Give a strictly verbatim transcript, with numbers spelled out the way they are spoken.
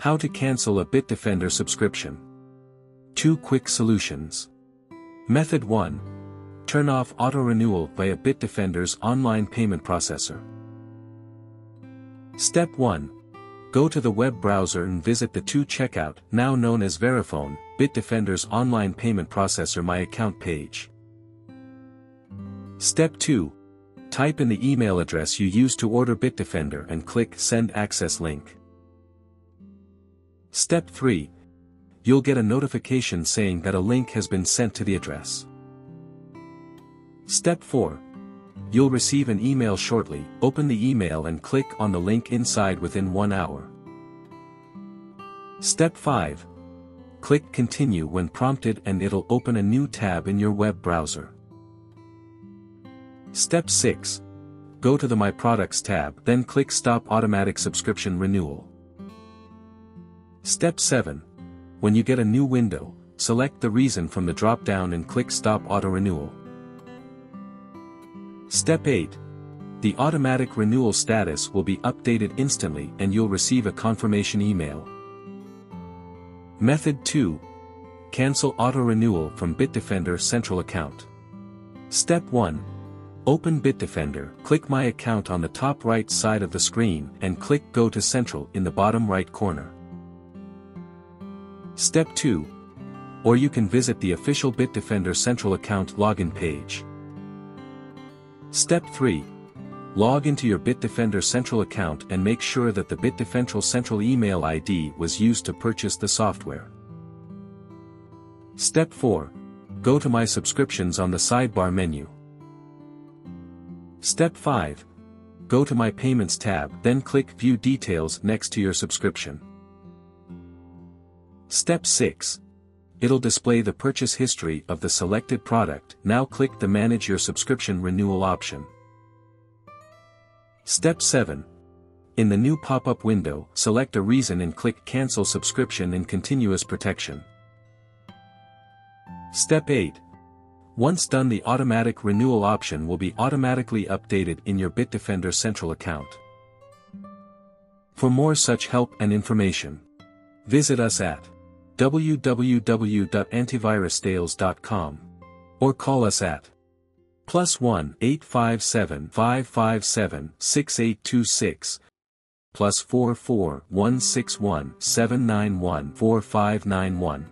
How to cancel a Bitdefender subscription. Two quick solutions. Method one. Turn off auto-renewal via Bitdefender's online payment processor. Step one. Go to the web browser and visit the two checkout, now known as Verifone, Bitdefender's online payment processor My Account page. Step two. Type in the email address you used to order Bitdefender and click Send Access link. Step three. You'll get a notification saying that a link has been sent to the address. Step four. You'll receive an email shortly. Open the email and click on the link inside within one hour. Step five. Click Continue when prompted and it'll open a new tab in your web browser. Step six. Go to the My Products tab, then click Stop Automatic Subscription Renewal. Step seven. When you get a new window, select the reason from the drop-down and click Stop Auto-Renewal. Step eight. The automatic renewal status will be updated instantly and you'll receive a confirmation email. Method two. Cancel auto-renewal from Bitdefender Central account. Step one. Open Bitdefender, click My Account on the top right side of the screen and click Go to Central in the bottom right corner. Step two. Or you can visit the official Bitdefender Central account login page. Step three. Log into your Bitdefender Central account and make sure that the Bitdefender Central email I D was used to purchase the software. Step four. Go to My Subscriptions on the sidebar menu. Step five. Go to My Payments tab, then click View Details next to your subscription. Step six. It'll display the purchase history of the selected product. Now click the Manage Your Subscription Renewal option. Step seven. In the new pop-up window, select a reason and click Cancel Subscription in Continuous Protection. Step eight. Once done, the automatic renewal option will be automatically updated in your Bitdefender Central account. For more such help and information, visit us at w w w dot antivirus sales dot com or call us at plus one eight five seven five five seven six eight two six, plus four four one six one seven nine one four five nine one.